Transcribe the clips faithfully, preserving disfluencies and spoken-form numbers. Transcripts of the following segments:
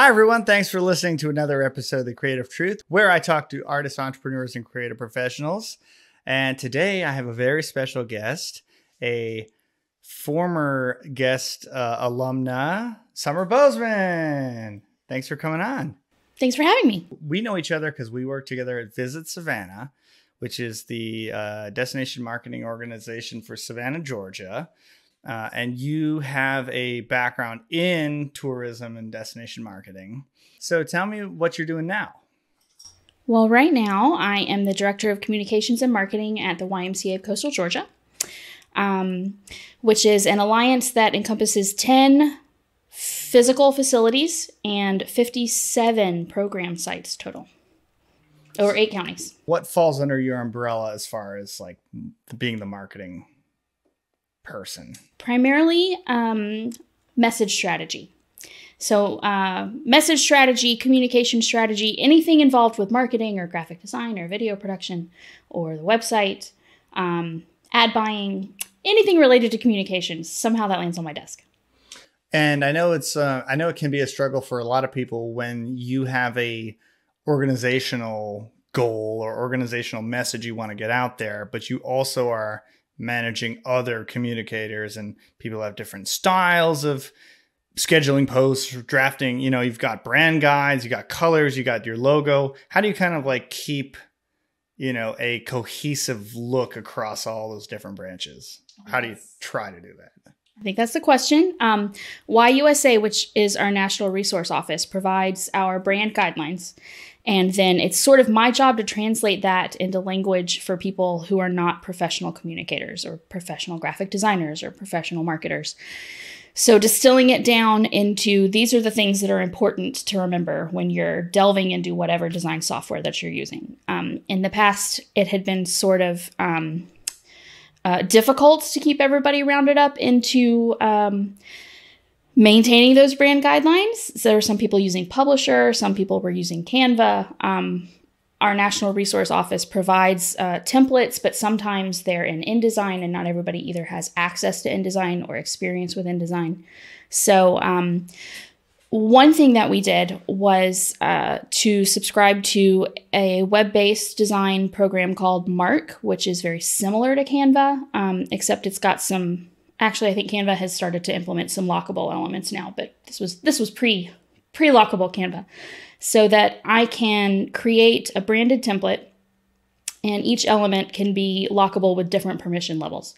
Hi, everyone. Thanks for listening to another episode of The Creative Truth, where I talk to artists, entrepreneurs, and creative professionals. And today I have a very special guest, a former guest uh, alumna, Summer Bozeman. Thanks for coming on. Thanks for having me. We know each other because we work together at Visit Savannah, which is the uh, destination marketing organization for Savannah, Georgia. Uh, and you have a background in tourism and destination marketing. So tell me what you're doing now. Well, right now I am the Director of Communications and Marketing at the Y M C A of Coastal Georgia, um, which is an alliance that encompasses ten physical facilities and fifty-seven program sites total, or eight counties. What falls under your umbrella as far as like being the marketing person? Primarily um, message strategy. So uh, message strategy, communication strategy, anything involved with marketing or graphic design or video production or the website, um, ad buying, anything related to communications. Somehow that lands on my desk. And I know it's uh, I know it can be a struggle for a lot of people when you have a organizational goal or organizational message you want to get out there, but you also are managing other communicators, and people have different styles of scheduling posts, drafting. You know, you've got brand guides, you got colors, you got your logo. How do you kind of like keep, you know, a cohesive look across all those different branches? How do you try to do that? I think that's the question. Um, Y U S A, which is our National Resource Office, provides our brand guidelines. And then it's sort of my job to translate that into language for people who are not professional communicators or professional graphic designers or professional marketers. So distilling it down into these are the things that are important to remember when you're delving into whatever design software that you're using. Um, in the past, it had been sort of um, uh, difficult to keep everybody rounded up into um, maintaining those brand guidelines. So there were some people using Publisher, some people were using Canva. Um, our National Resource Office provides uh, templates, but sometimes they're in InDesign, and not everybody either has access to InDesign or experience with InDesign. So um, one thing that we did was uh, to subscribe to a web-based design program called MARC, which is very similar to Canva, um, except it's got some... Actually, I think Canva has started to implement some lockable elements now, but this was this was pre, pre-lockable Canva, so that I can create a branded template, and each element can be lockable with different permission levels.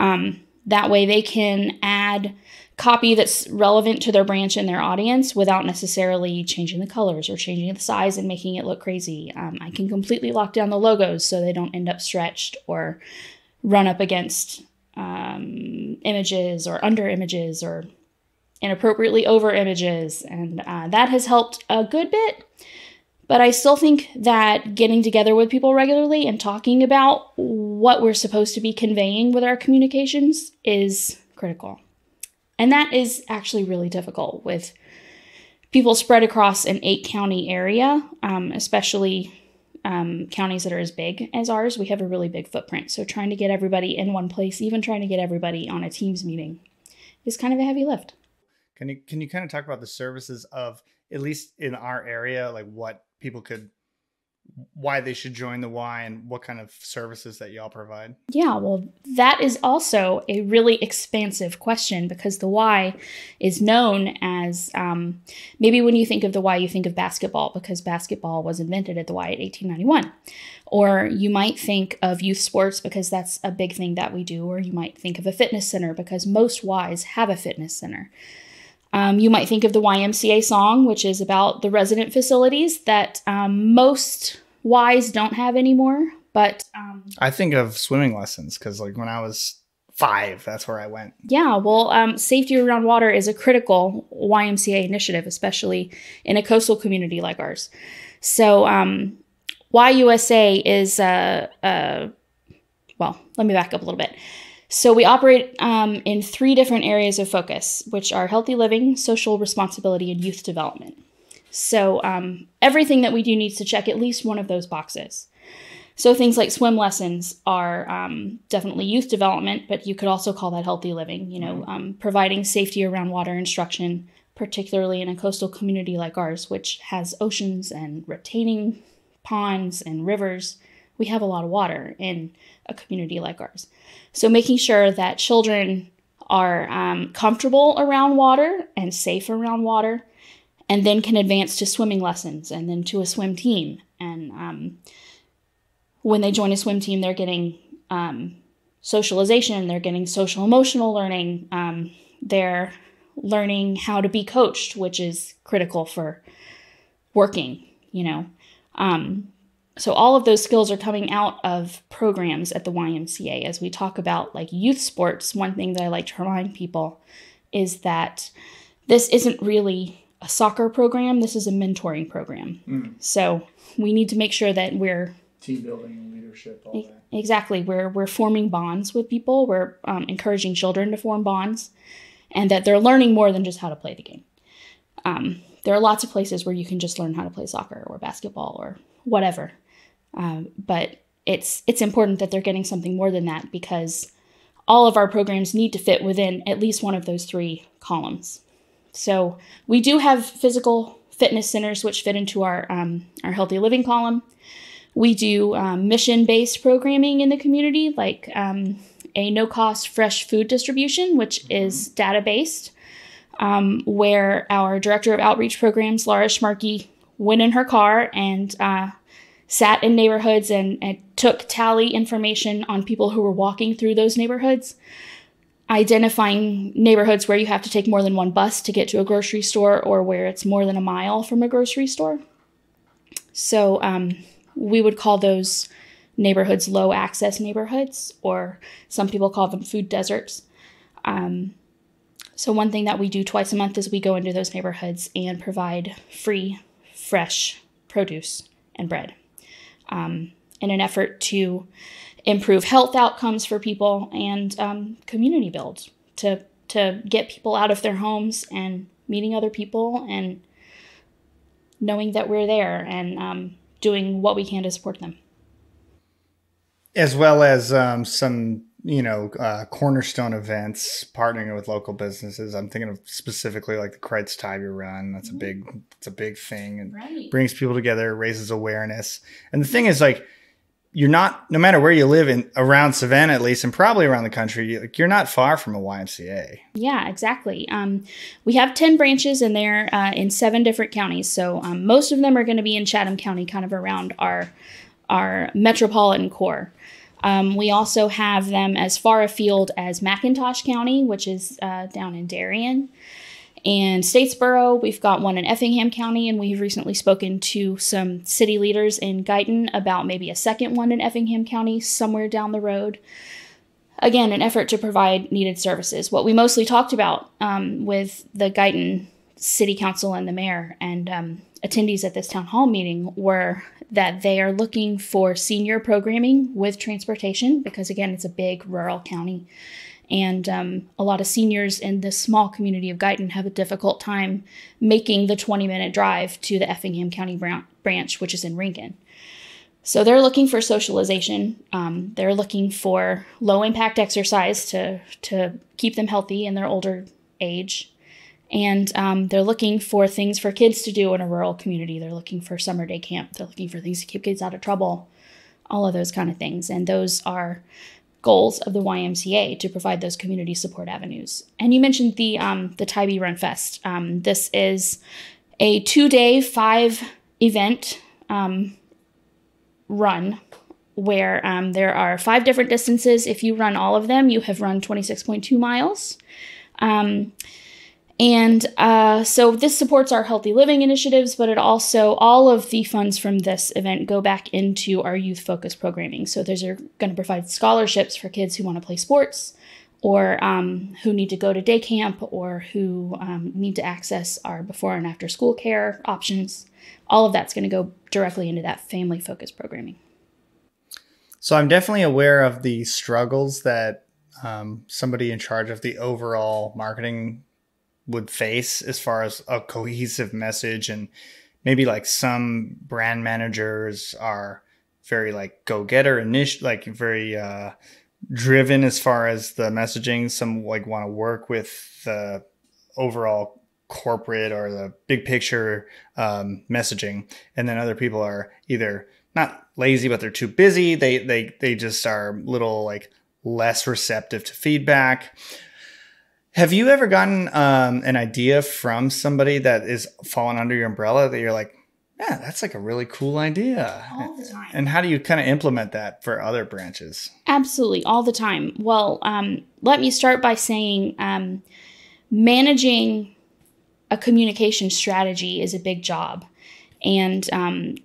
Um, that way they can add copy that's relevant to their branch and their audience without necessarily changing the colors or changing the size and making it look crazy. Um, I can completely lock down the logos so they don't end up stretched or run up against um, images or under images or inappropriately over images. And, uh, that has helped a good bit, but I still think that getting together with people regularly and talking about what we're supposed to be conveying with our communications is critical. And that is actually really difficult with people spread across an eight county area, um, especially Um, counties that are as big as ours. We have a really big footprint. So trying to get everybody in one place, even trying to get everybody on a Teams meeting, is kind of a heavy lift. Can you, can you kind of talk about the services of, at least in our area, like what people could, why they should join the Y and what kind of services that y'all provide? Yeah, well, that is also a really expansive question, because the Y is known as, um, maybe when you think of the Y, you think of basketball, because basketball was invented at the Y in eighteen ninety-one. Or you might think of youth sports, because that's a big thing that we do. Or you might think of a fitness center, because most Ys have a fitness center. Um, you might think of the Y M C A song, which is about the resident facilities that um, most Ys don't have anymore. But um, I think of swimming lessons, because like when I was five, that's where I went. Yeah, well, um, safety around water is a critical Y M C A initiative, especially in a coastal community like ours. So um, Y U S A is, uh, uh, well, let me back up a little bit. So we operate um, in three different areas of focus, which are healthy living, social responsibility, and youth development. So um, everything that we do needs to check at least one of those boxes. So things like swim lessons are um, definitely youth development, but you could also call that healthy living, you know, um, providing safety around water instruction, particularly in a coastal community like ours, which has oceans and retaining ponds and rivers. We have a lot of water in a community like ours. So making sure that children are um, comfortable around water and safe around water, and then can advance to swimming lessons and then to a swim team. And um, when they join a swim team, they're getting um, socialization, they're getting social emotional learning, um, they're learning how to be coached, which is critical for working, you know. Um, so all of those skills are coming out of programs at the Y M C A. As we talk about like youth sports, one thing that I like to remind people is that this isn't really a soccer program. This is a mentoring program. Mm. So we need to make sure that we're team building and leadership. All e- that. Exactly. We're, we're forming bonds with people. We're um, encouraging children to form bonds, and that they're learning more than just how to play the game. Um, there are lots of places where you can just learn how to play soccer or basketball or whatever. Um, but it's, it's important that they're getting something more than that, because all of our programs need to fit within at least one of those three columns. So we do have physical fitness centers, which fit into our um, our healthy living column. We do um, mission-based programming in the community, like um, a no-cost fresh food distribution, which mm-hmm. is data-based, um, where our director of outreach programs, Laura Schmarke, went in her car and uh, sat in neighborhoods and, and took tally information on people who were walking through those neighborhoods, identifying neighborhoods where you have to take more than one bus to get to a grocery store, or where it's more than a mile from a grocery store. So um, we would call those neighborhoods low access neighborhoods, or some people call them food deserts. Um, so one thing that we do twice a month is we go into those neighborhoods and provide free, fresh produce and bread um, in an effort to improve health outcomes for people, and um, community build to to get people out of their homes and meeting other people and knowing that we're there and um, doing what we can to support them. As well as um, some, you know, uh, cornerstone events, partnering with local businesses. I'm thinking of specifically like the Kreutz Tiger Run. That's mm-hmm. a big, it's a big thing, and right. brings people together, raises awareness. And the thing is, like, you're not, no matter where you live in around Savannah, at least, and probably around the country, like, you're not far from a Y M C A. Yeah, exactly. Um, we have ten branches in there uh, in seven different counties. So um, most of them are going to be in Chatham County, kind of around our, our metropolitan core. Um, we also have them as far afield as McIntosh County, which is uh, down in Darien. And Statesboro, we've got one in Effingham County, and we've recently spoken to some city leaders in Guyton about maybe a second one in Effingham County somewhere down the road. Again, an effort to provide needed services. What we mostly talked about um, with the Guyton City Council and the mayor and um, attendees at this town hall meeting were that they are looking for senior programming with transportation, because, again, it's a big rural county. And um, a lot of seniors in this small community of Guyton have a difficult time making the twenty-minute drive to the Effingham County branch, which is in Rankin. So they're looking for socialization. Um, they're looking for low-impact exercise to, to keep them healthy in their older age. And um, they're looking for things for kids to do in a rural community. They're looking for summer day camp. They're looking for things to keep kids out of trouble, all of those kind of things. And those are goals of the Y M C A to provide those community support avenues. And you mentioned the um, the Tybee Run Fest. Um, this is a two-day, five-event um, run where um, there are five different distances. If you run all of them, you have run twenty-six point two miles. Um, and uh, so this supports our healthy living initiatives, but it also, all of the funds from this event go back into our youth-focused programming. So those are going to provide scholarships for kids who want to play sports, or um, who need to go to day camp, or who um, need to access our before and after school care options. All of that's going to go directly into that family-focused programming. So I'm definitely aware of the struggles that um, somebody in charge of the overall marketing would face as far as a cohesive message. And maybe like some brand managers are very like go-getter initial, like very uh, driven as far as the messaging. Some like want to work with the overall corporate or the big picture um, messaging. And then other people are either not lazy, but they're too busy. They, they, they just are little, like, less receptive to feedback. Have you ever gotten um, an idea from somebody that is falling under your umbrella that you're like, yeah, that's like a really cool idea? All the time. And how do you kind of implement that for other branches? Absolutely. All the time. Well, um, let me start by saying um, managing a communication strategy is a big job. And um,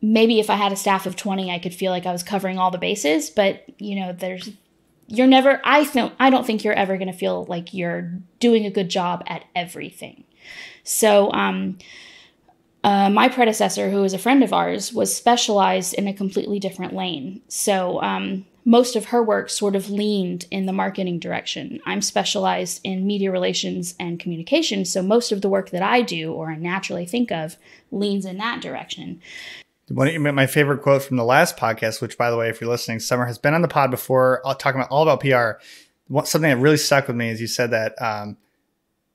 maybe if I had a staff of twenty, I could feel like I was covering all the bases. But, you know, there's you're never I don't I don't think you're ever going to feel like you're doing a good job at everything. So um Uh, my predecessor, who is a friend of ours, was specialized in a completely different lane. So um, most of her work sort of leaned in the marketing direction. I'm specialized in media relations and communications, so most of the work that I do, or I naturally think of, leans in that direction. My favorite quote from the last podcast, which, by the way, if you're listening, Summer has been on the pod before, talking about all about P R. Something that really stuck with me is you said that um,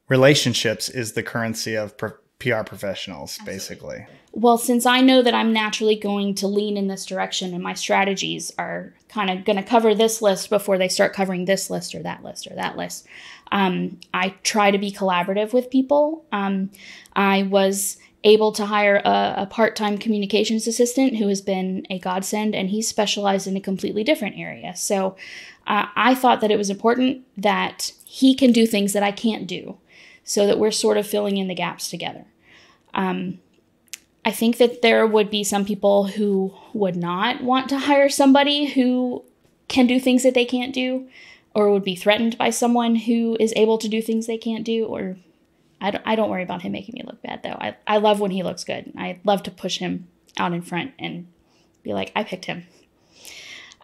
relationships is the currency of P R professionals, basically. Well, since I know that I'm naturally going to lean in this direction and my strategies are kind of going to cover this list before they start covering this list or that list or that list, um, I try to be collaborative with people. Um, I was able to hire a, a part-time communications assistant who has been a godsend, and he specialized in a completely different area. So uh, I thought that it was important that he can do things that I can't do, so that we're sort of filling in the gaps together. Um, I think that there would be some people who would not want to hire somebody who can do things that they can't do, or would be threatened by someone who is able to do things they can't do. Or I don't, I don't worry about him making me look bad, though. I, I love when he looks good. I love to push him out in front and be like, I picked him.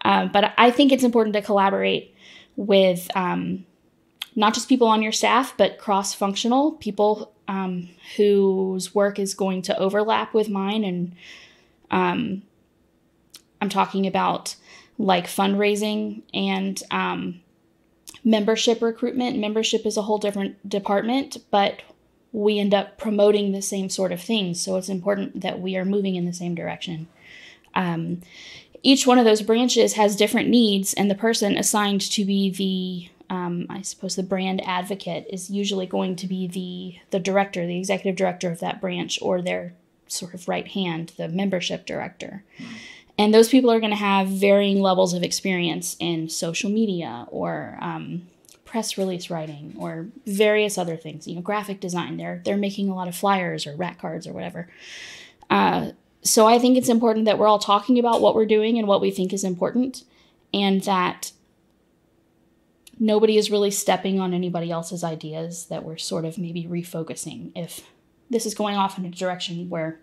Um, but I think it's important to collaborate with um, not just people on your staff, but cross-functional people um, whose work is going to overlap with mine. And um, I'm talking about like fundraising and um, membership recruitment. Membership is a whole different department, but we end up promoting the same sort of things. So it's important that we are moving in the same direction. Um, each one of those branches has different needs, and the person assigned to be the Um, I suppose the brand advocate is usually going to be the, the director, the executive director of that branch, or their sort of right hand, the membership director. Mm-hmm. And those people are going to have varying levels of experience in social media or um, press release writing or various other things, you know, graphic design. They're, they're making a lot of flyers or rat cards or whatever. Uh, so I think it's important that we're all talking about what we're doing and what we think is important, and that nobody is really stepping on anybody else's ideas, that we're sort of maybe refocusing. If this is going off in a direction where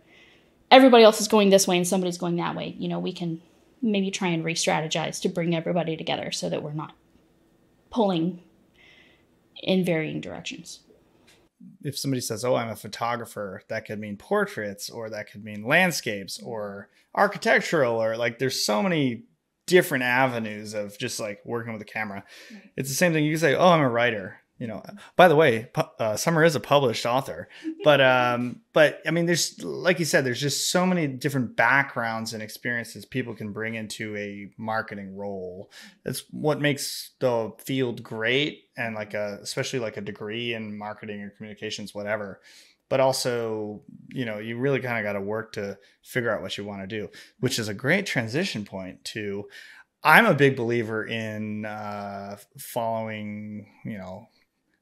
everybody else is going this way and somebody's going that way, you know, we can maybe try and re-strategize to bring everybody together so that we're not pulling in varying directions. If somebody says, oh, I'm a photographer, that could mean portraits, or that could mean landscapes or architectural, or like there's so many different avenues of just like working with a camera. It's the same thing. You can say, oh, I'm a writer, you know, by the way, uh, Summer is a published author, but, um, but I mean, there's, like you said, there's just so many different backgrounds and experiences people can bring into a marketing role. That's what makes the field great. And like a, especially like a degree in marketing or communications, whatever. But also, you know, you really kind of got to work to figure out what you want to do, which is a great transition point to, I'm a big believer in uh, following, you know,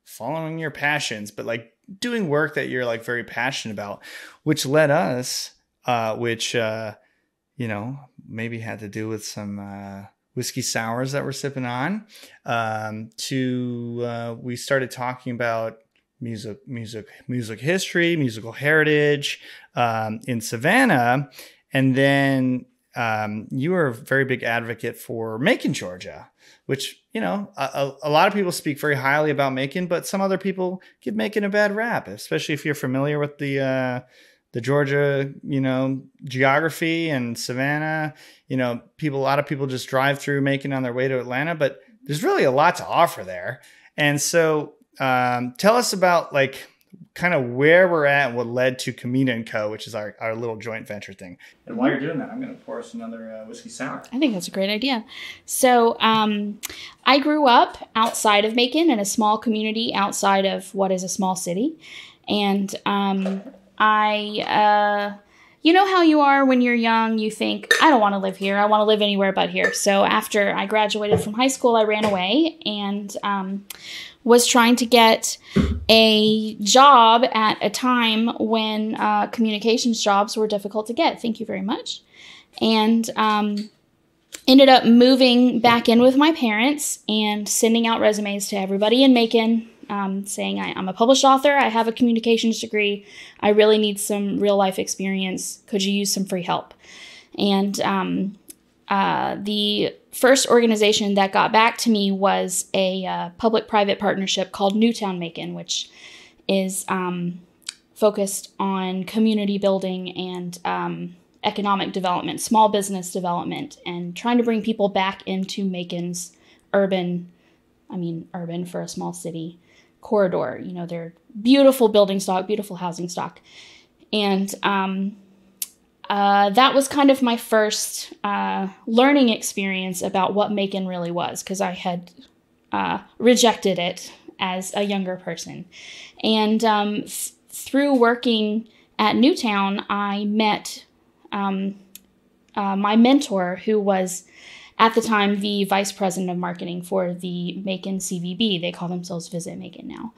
following your passions, but like doing work that you're like very passionate about, which led us, uh, which, uh, you know, maybe had to do with some uh, whiskey sours that we're sipping on, um, to uh, we started talking about music, music, music history, musical heritage, um, in Savannah. And then, um, you were a very big advocate for Macon, Georgia, which, you know, a, a lot of people speak very highly about Macon, but some other people give Macon a bad rap, especially if you're familiar with the, uh, the Georgia, you know, geography and Savannah. You know, people, a lot of people just drive through Macon on their way to Atlanta, but there's really a lot to offer there. And so, Um, tell us about like kind of where we're at and what led to Camina and Co., which is our, our little joint venture thing. And while you're doing that, I'm going to pour us another uh, whiskey sour. I think that's a great idea. So um, I grew up outside of Macon in a small community outside of what is a small city. And um, I, uh, you know how you are when you're young, you think, I don't want to live here. I want to live anywhere but here. So after I graduated from high school, I ran away and um, was trying to get a job at a time when uh, communications jobs were difficult to get. Thank you very much. And um, ended up moving back in with my parents and sending out resumes to everybody in Macon. Um, saying I, I'm a published author, I have a communications degree, I really need some real life experience, could you use some free help? And um, uh, the first organization that got back to me was a uh, public-private partnership called Newtown Macon, which is um, focused on community building and um, economic development, small business development, and trying to bring people back into Macon's urban, I mean urban for a small city, corridor. You know, they're beautiful building stock, beautiful housing stock. And um, uh, that was kind of my first uh, learning experience about what Macon really was, because I had uh, rejected it as a younger person. And um, th through working at Newtown, I met um, uh, my mentor, who was at the time the vice president of marketing for the Macon C V B. They call themselves Visit Macon now.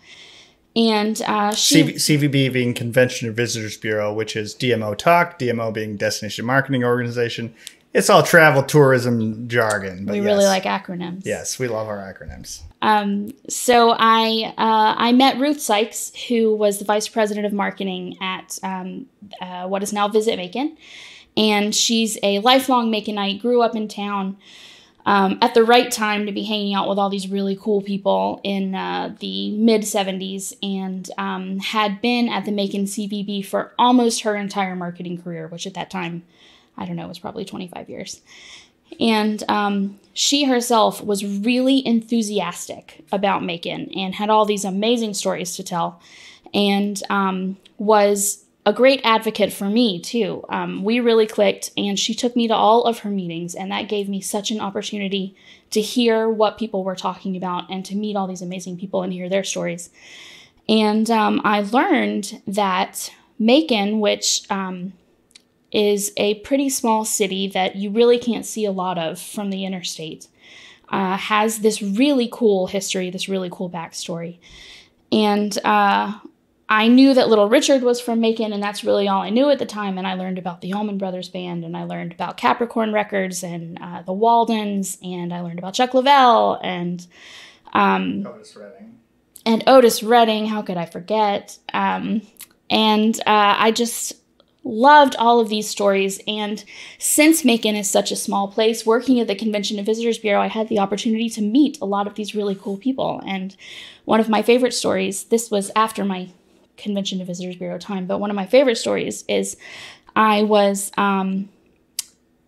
And uh, she, C V B being Convention and Visitors Bureau, which is D M O talk, D M O being Destination Marketing Organization. It's all travel tourism jargon. But we yes. really like acronyms. Yes, we love our acronyms. Um, so I uh, I met Ruth Sykes, who was the vice president of marketing at um, uh, what is now Visit Macon. And she's a lifelong Maconite, grew up in town um, at the right time to be hanging out with all these really cool people in uh, the mid seventies, and um, had been at the Macon C V B for almost her entire marketing career, which at that time, I don't know, was probably twenty-five years. And um, she herself was really enthusiastic about Macon and had all these amazing stories to tell, and um, was a great advocate for me too. Um, we really clicked, and she took me to all of her meetings, and that gave me such an opportunity to hear what people were talking about and to meet all these amazing people and hear their stories. And um, I learned that Macon, which um, is a pretty small city that you really can't see a lot of from the interstate, uh, has this really cool history, this really cool backstory. And uh, I knew that Little Richard was from Macon, and that's really all I knew at the time. And I learned about the Ullman Brothers Band, and I learned about Capricorn Records and uh, the Waldens, and I learned about Chuck Lavelle and um, Otis Redding. And Otis Redding, how could I forget? Um, and uh, I just loved all of these stories. And since Macon is such a small place, working at the Convention and Visitors Bureau, I had the opportunity to meet a lot of these really cool people. And one of my favorite stories, this was after my Convention and Visitors Bureau time, but one of my favorite stories is I was um,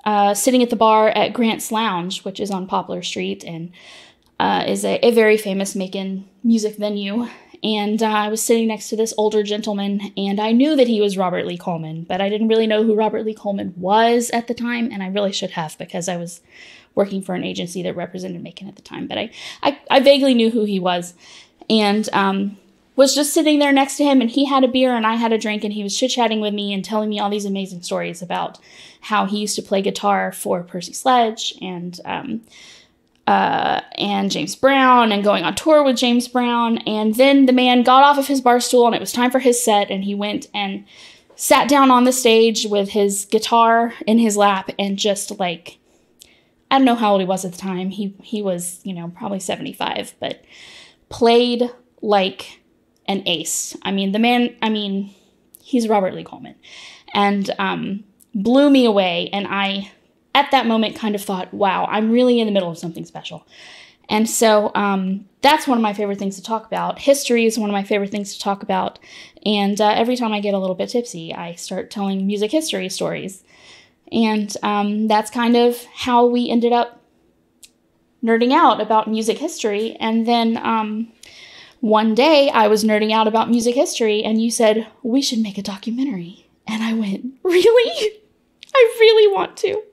uh, sitting at the bar at Grant's Lounge, which is on Poplar Street, and uh, is a, a very famous Macon music venue. And uh, I was sitting next to this older gentleman, and I knew that he was Robert Lee Coleman, but I didn't really know who Robert Lee Coleman was at the time, and I really should have, because I was working for an agency that represented Macon at the time, but I, I, I vaguely knew who he was. And um, was just sitting there next to him, and he had a beer and I had a drink, and he was chit-chatting with me and telling me all these amazing stories about how he used to play guitar for Percy Sledge and um, uh, and James Brown, and going on tour with James Brown. And then the man got off of his bar stool, and it was time for his set, and he went and sat down on the stage with his guitar in his lap and just, like, I don't know how old he was at the time. He, he was, you know, probably seventy-five, but played like an ace. I mean, the man, I mean, he's Robert Lee Coleman, and um, blew me away. And I, at that moment, kind of thought, wow, I'm really in the middle of something special. And so um, that's one of my favorite things to talk about. History is one of my favorite things to talk about. And uh, every time I get a little bit tipsy, I start telling music history stories. And um, that's kind of how we ended up nerding out about music history. And then um, one day I was nerding out about music history and you said, we should make a documentary. And I went, really? I really want to.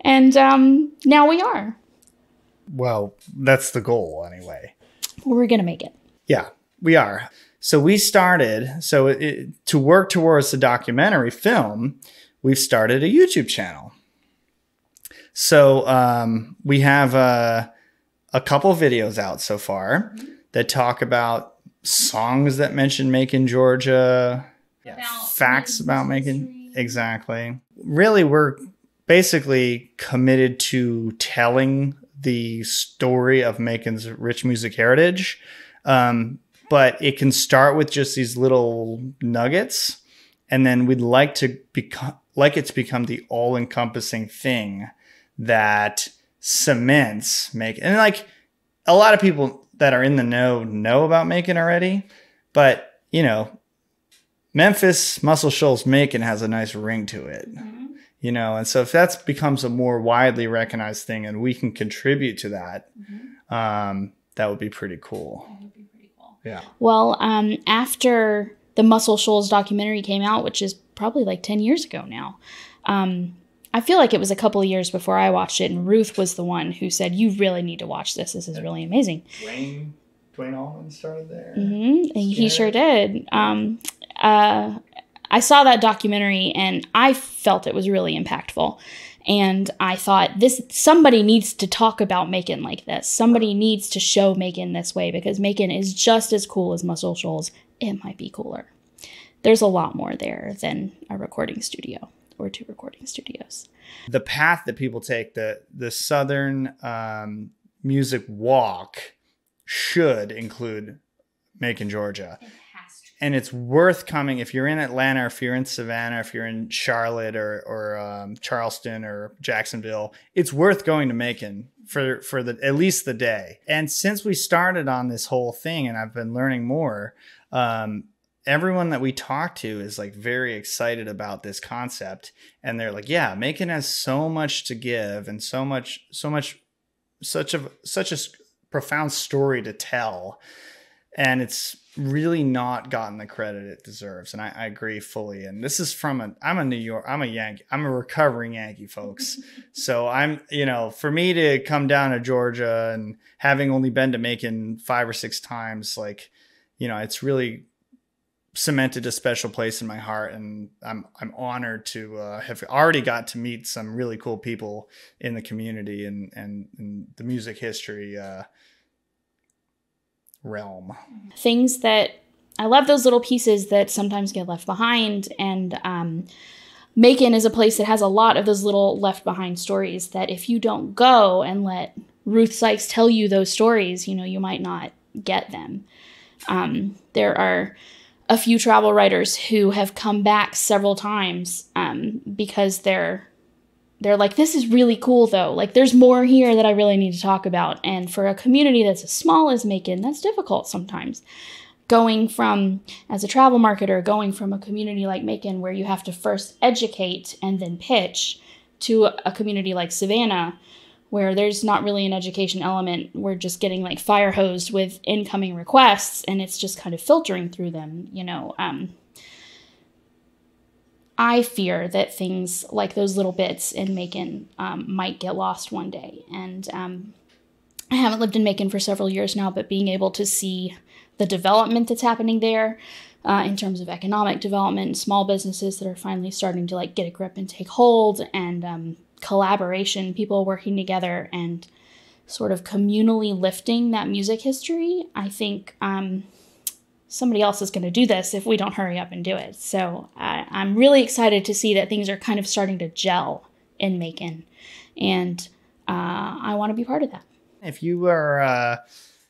And um, now we are. Well, that's the goal anyway. We're going to make it. Yeah, we are. So we started, so it, to work towards the documentary film, we've started a YouTube channel. So um, we have a, a couple videos out so far that talk about songs that mention Macon, Georgia, about facts Macon about Macon. History. Exactly. Really, we're basically committed to telling the story of Macon's rich music heritage. Um, but it can start with just these little nuggets. And then we'd like to become, like it's become the all encompassing thing that cements Macon. And like a lot of people that are in the know, know about Macon already, but you know, Memphis, Muscle Shoals, Macon has a nice ring to it. Mm-hmm. You know, and so if that becomes a more widely recognized thing and we can contribute to that, mm-hmm. um, that would be pretty cool. That would be pretty cool. Yeah. Well, um, after the Muscle Shoals documentary came out, which is probably like ten years ago now, um, I feel like it was a couple of years before I watched it. And Ruth was the one who said, you really need to watch this. This is really amazing. Dwayne, Dwayne Allman started there. Mm-hmm. He yeah. sure did. Um, uh, I saw that documentary and I felt it was really impactful. And I thought, this, somebody needs to talk about Macon like this. Somebody needs to show Macon this way, because Macon is just as cool as Muscle Shoals. It might be cooler. There's a lot more there than a recording studio or two recording studios. The path that people take, the, the Southern um, music walk, should include Macon, Georgia. And it's worth coming if you're in Atlanta, if you're in Savannah, if you're in Charlotte or, or um, Charleston or Jacksonville. It's worth going to Macon for, for the, at least the day. And since we started on this whole thing and I've been learning more, um, everyone that we talk to is like very excited about this concept. And they're like, yeah, Macon has so much to give and so much, so much, such a, such a profound story to tell. And it's really not gotten the credit it deserves. And I, I agree fully. And this is from a, I'm a New York, I'm a Yankee, I'm a recovering Yankee, folks. So I'm, you know, for me to come down to Georgia and having only been to Macon five or six times, like, you know, it's really cemented a special place in my heart. And I'm, I'm honored to uh, have already got to meet some really cool people in the community and, and, and the music history, uh, realm. Things that I love, those little pieces that sometimes get left behind, and um, Macon is a place that has a lot of those little left behind stories that if you don't go and let Ruth Sykes tell you those stories, you know, you might not get them. Um, there are a few travel writers who have come back several times um, because they're They're like, this is really cool, though. Like, there's more here that I really need to talk about. And for a community that's as small as Macon, that's difficult sometimes. Going from, as a travel marketer, going from a community like Macon where you have to first educate and then pitch to a community like Savannah where there's not really an education element. We're just getting, like, fire hosed with incoming requests, and it's just kind of filtering through them, you know. Um... I fear that things like those little bits in Macon um, might get lost one day. And um, I haven't lived in Macon for several years now, but being able to see the development that's happening there uh, in terms of economic development and small businesses that are finally starting to like get a grip and take hold, and um, collaboration, people working together and sort of communally lifting that music history, I think... Um, somebody else is going to do this if we don't hurry up and do it. So uh, I'm really excited to see that things are kind of starting to gel in Macon. And uh, I want to be part of that. If you are, uh,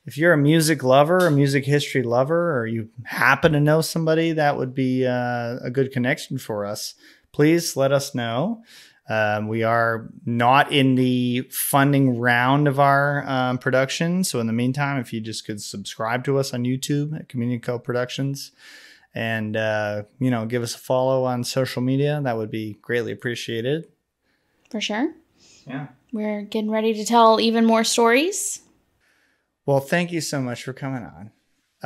if you're a music lover, a music history lover, or you happen to know somebody that would be uh, a good connection for us, please let us know. Um, we are not in the funding round of our um, production. So in the meantime, if you just could subscribe to us on YouTube at Community Co Productions and, uh, you know, give us a follow on social media, that would be greatly appreciated. For sure. Yeah. We're getting ready to tell even more stories. Well, thank you so much for coming on.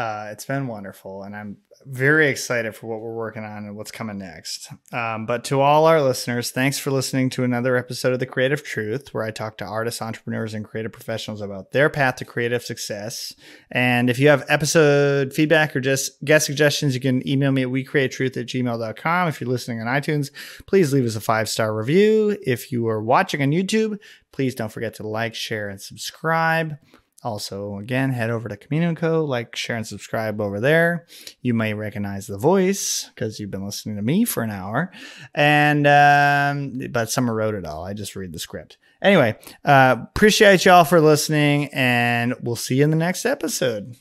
Uh, it's been wonderful, and I'm very excited for what we're working on and what's coming next. Um, but to all our listeners, thanks for listening to another episode of The Creative Truth, where I talk to artists, entrepreneurs, and creative professionals about their path to creative success. And if you have episode feedback or just guest suggestions, you can email me at we create truth at gmail dot com. If you're listening on iTunes, please leave us a five-star review. If you are watching on YouTube, please don't forget to like, share, and subscribe. Also, again, head over to Communico, like, share, and subscribe over there. You may recognize the voice because you've been listening to me for an hour. And um, but Summer wrote it all. I just read the script. Anyway, uh, appreciate y'all for listening, and we'll see you in the next episode.